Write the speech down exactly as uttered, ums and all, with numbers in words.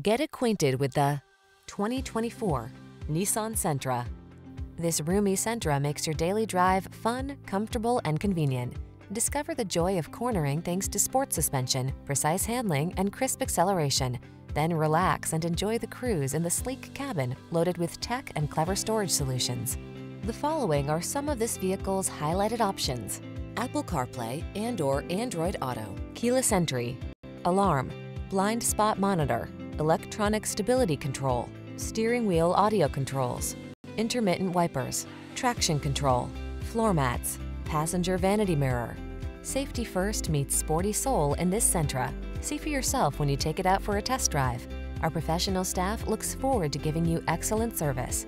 Get acquainted with the twenty twenty-four Nissan Sentra. This roomy Sentra makes your daily drive fun, comfortable, and convenient. Discover the joy of cornering thanks to sport suspension, precise handling, and crisp acceleration. Then relax and enjoy the cruise in the sleek cabin loaded with tech and clever storage solutions. The following are some of this vehicle's highlighted options: Apple CarPlay and/or Android Auto, keyless entry, alarm, blind spot monitor, electronic stability control, steering wheel audio controls, intermittent wipers, traction control, floor mats, passenger vanity mirror. Safety first meets sporty soul in this Sentra. See for yourself when you take it out for a test drive. Our professional staff looks forward to giving you excellent service.